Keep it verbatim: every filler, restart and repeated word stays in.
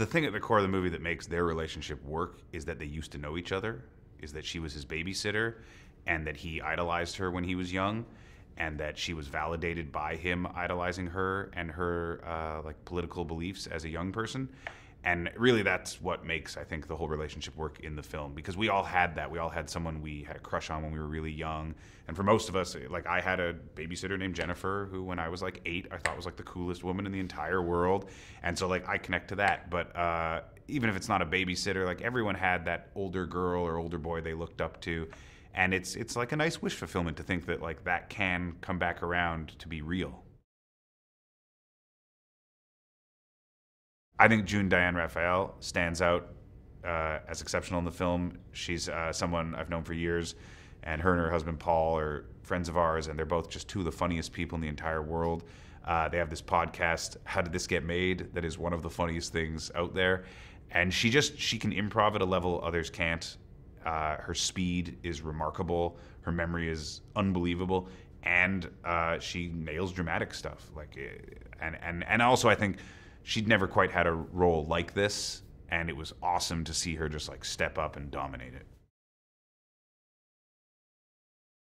the thing at the core of the movie that makes their relationship work is that they used to know each other, is that she was his babysitter, and that he idolized her when he was young, and that she was validated by him idolizing her and her uh, like political beliefs as a young person. And really that's what makes, I think, the whole relationship work in the film, because we all had that. We all had someone we had a crush on when we were really young. And for most of us, like, I had a babysitter named Jennifer who, when I was like eight, I thought was like the coolest woman in the entire world. And so like I connect to that. But uh, even if it's not a babysitter, like everyone had that older girl or older boy they looked up to. And it's it's like a nice wish fulfillment to think that like that can come back around to be real. I think June Diane Raphael stands out uh, as exceptional in the film. She's uh, someone I've known for years, and her and her husband Paul are friends of ours, and they're both just two of the funniest people in the entire world. Uh, they have this podcast, How Did This Get Made?, that is one of the funniest things out there. And she just, she can improv at a level others can't. Uh, her speed is remarkable. Her memory is unbelievable. And uh, she nails dramatic stuff. Like, and, and, and also I think, she'd never quite had a role like this, and it was awesome to see her just like step up and dominate it.